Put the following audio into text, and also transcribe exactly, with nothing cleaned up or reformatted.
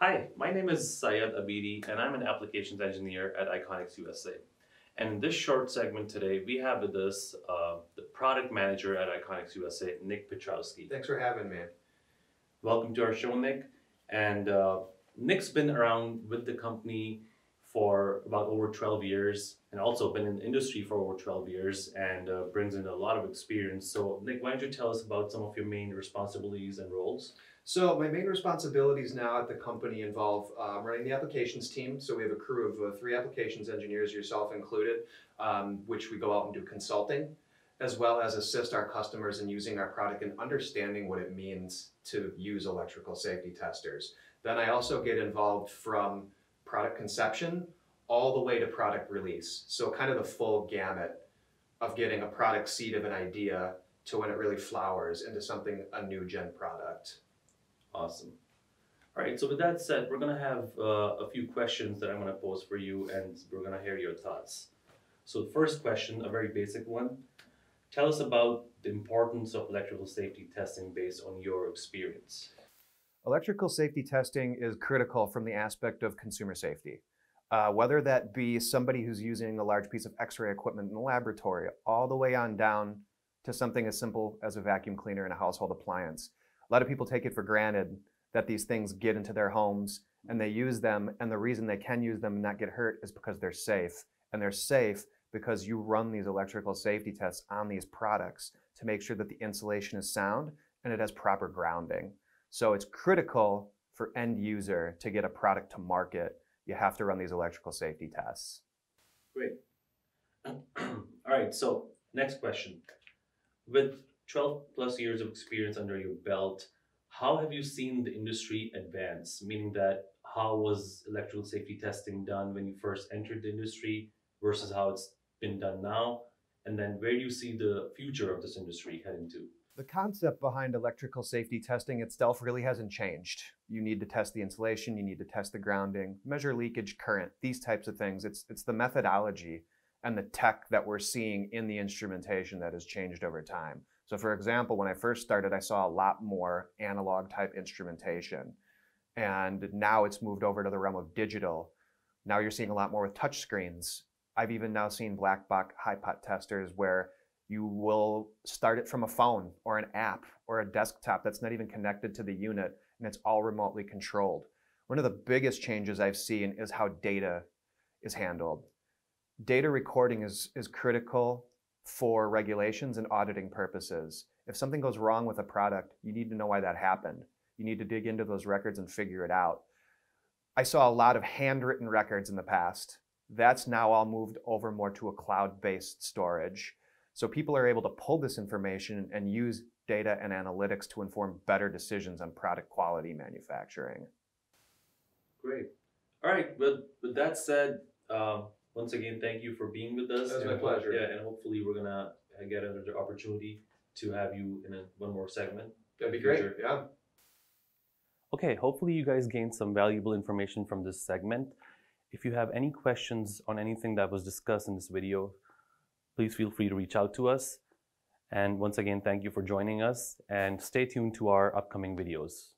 Hi, my name is Syed Abidi and I'm an Applications Engineer at Ikonix U S A. And in this short segment today, we have with us uh, the Product Manager at Ikonix U S A, Nick Piotrowski. Thanks for having me. Welcome to our show, Nick. And uh, Nick's been around with the company for about over twelve years and also been in the industry for over twelve years and uh, brings in a lot of experience. So Nick, why don't you tell us about some of your main responsibilities and roles? So my main responsibilities now at the company involve um, running the applications team. So we have a crew of uh, three applications engineers, yourself included, um, which we go out and do consulting, as well as assist our customers in using our product and understanding what it means to use electrical safety testers. Then I also get involved from product conception all the way to product release. So kind of the full gamut of getting a product seed of an idea to when it really flowers into something, a new gen product. Awesome. All right, so with that said, we're going to have uh, a few questions that I'm going to pose for you and we're going to hear your thoughts. So the first question, a very basic one, tell us about the importance of electrical safety testing based on your experience. Electrical safety testing is critical from the aspect of consumer safety. Uh, whether that be somebody who's using a large piece of x-ray equipment in the laboratory, all the way on down to something as simple as a vacuum cleaner and a household appliance. A lot of people take it for granted that these things get into their homes and they use them, and the reason they can use them and not get hurt is because they're safe. And they're safe because you run these electrical safety tests on these products to make sure that the insulation is sound and it has proper grounding. So it's critical for end user to get a product to market. You have to run these electrical safety tests. Great. All right, so next question. With twelve plus years of experience under your belt, how have you seen the industry advance? Meaning that how was electrical safety testing done when you first entered the industry versus how it's been done now? And then where do you see the future of this industry heading to? The concept behind electrical safety testing itself really hasn't changed. You need to test the insulation, you need to test the grounding, measure leakage current, these types of things. It's, it's the methodology and the tech that we're seeing in the instrumentation that has changed over time. So for example, when I first started, I saw a lot more analog type instrumentation. And now it's moved over to the realm of digital. Now you're seeing a lot more with touch screens. I've even now seen black box high-pot testers where you will start it from a phone or an app or a desktop that's not even connected to the unit, and it's all remotely controlled. One of the biggest changes I've seen is how data is handled. Data recording is, is critical for regulations and auditing purposes. If something goes wrong with a product, you need to know why that happened. You need to dig into those records and figure it out. I saw a lot of handwritten records in the past. That's now all moved over more to a cloud-based storage. So people are able to pull this information and use data and analytics to inform better decisions on product quality manufacturing. Great. All right, with, with that said, uh... once again, thank you for being with us. It was my pleasure. Yeah, and hopefully we're gonna get another opportunity to have you in a, one more segment. That'd be great. Yeah. Okay. Hopefully you guys gained some valuable information from this segment. If you have any questions on anything that was discussed in this video, please feel free to reach out to us. And once again, thank you for joining us and stay tuned to our upcoming videos.